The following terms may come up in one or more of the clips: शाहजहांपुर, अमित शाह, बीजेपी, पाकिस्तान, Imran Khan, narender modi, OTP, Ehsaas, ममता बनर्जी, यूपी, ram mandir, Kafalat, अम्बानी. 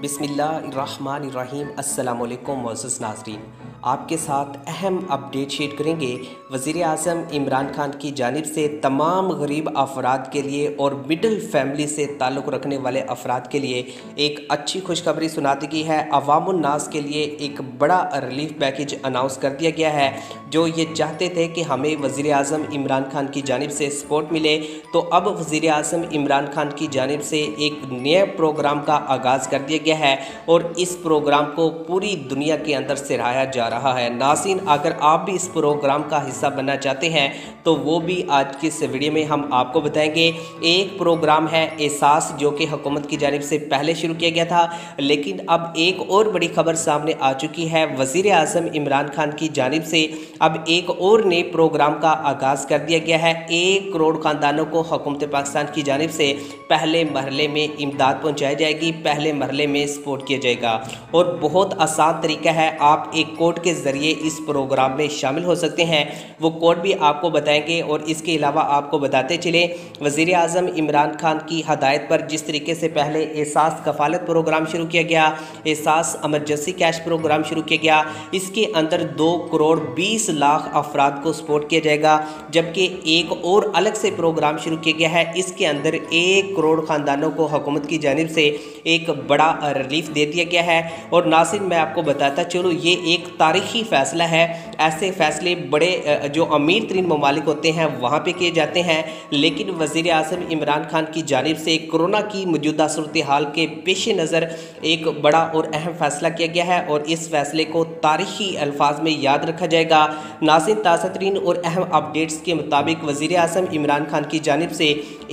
बिस्मिल्लाहिर्रहमानिर्रहीम। अस्सलाम वालेकुम मोअज़्ज़ज़ नाज़रीन, आपके साथ अहम अपडेट शेयर करेंगे। वज़ीर आज़म इमरान खान की जानिब से तमाम गरीब अफराद के लिए और मिडल फैमिली से ताल्लुक़ रखने वाले अफराद के लिए एक अच्छी खुशखबरी सुना दी गई है। अवामुन नास के लिए एक बड़ा रिलीफ पैकेज अनाउंस कर दिया गया है। जो ये चाहते थे कि हमें वज़ीर आज़म इमरान खान की जानिब से सपोर्ट मिले, तो अब वज़ीर आज़म इमरान खान की जानिब से एक नए प्रोग्राम का आगाज़ कर दिया गया है और इस प्रोग्राम को पूरी दुनिया के अंदर सराहाया जा रहा है। नाज़रीन, अगर आप भी इस प्रोग्राम का हिस्सा बनना चाहते हैं तो वो भी आज की इस वीडियो में हम आपको बताएंगे। एक प्रोग्राम है एहसास, जो कि हुकूमत की जानिब से पहले शुरू किया गया था, लेकिन अब एक और बड़ी खबर सामने आ चुकी है। वज़ीर आज़म इमरान खान की जानिब से अब एक और नए प्रोग्राम का आगाज़ कर दिया गया है। 1 करोड़ खानदानों को हुकूमत पाकिस्तान की जानिब से पहले मरहले में इमदाद पहुँचाई जाएगी, पहले मरहले में सपोर्ट किया जाएगा और बहुत आसान तरीका है। आप एक कोड के ज़रिए इस प्रोग्राम में शामिल हो सकते हैं, वो कोड भी आपको बताएंगे। और इसके अलावा आपको बताते चले, वज़ीर आज़म इमरान खान की हदायत पर जिस तरीके से पहले एहसास कफ़ालत प्रोग्राम शुरू किया गया, एहसास एमरजेंसी कैश प्रोग्राम शुरू किया गया, इसके अंदर 2 करोड़ 20 लाख अफराद को सपोर्ट किया जाएगा। जबकि एक और अलग से प्रोग्राम शुरू किया गया है, इसके अंदर 1 करोड़ ख़ानदानों को हुकूमत की जानिब से एक बड़ा रिलीफ दे दिया गया है। और नाज़रीन, मैं आपको बताता चलूँ, ये एक तारीखी फ़ैसला है। ऐसे फ़ैसले बड़े जो अमीर तरीन ममालिक होते हैं वहाँ पे किए जाते हैं, लेकिन वज़ीर आज़म इमरान खान की जानिब से कोरोना की मौजूदा सूरत हाल के पेश नज़र एक बड़ा और अहम फ़ैसला किया गया है और इस फ़ैसले को तारीखी अल्फाज में याद रखा जाएगा। नाज़रीन, ताज़ा तरीन और अहम अपडेट्स के मुताबिक वज़ीर आज़म इमरान खान की जानिब से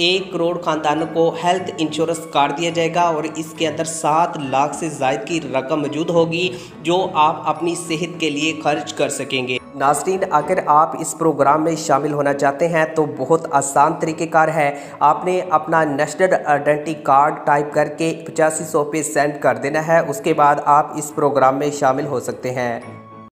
1 करोड़ ख़ानदानों को हेल्थ इंश्योरेंस कार्ड दिया जाएगा और इसके अंदर 7 लाख से ज़ायद की रकम मौजूद होगी, जो आप अपनी सेहत के लिए खर्च कर सकेंगे। नाज़रीन, अगर आप इस प्रोग्राम में शामिल होना चाहते हैं तो बहुत आसान तरीक़ेकार है। आपने अपना नेशनल आइडेंटिटी कार्ड टाइप करके 8500 पे सेंड कर देना है, उसके बाद आप इस प्रोग्राम में शामिल हो सकते हैं।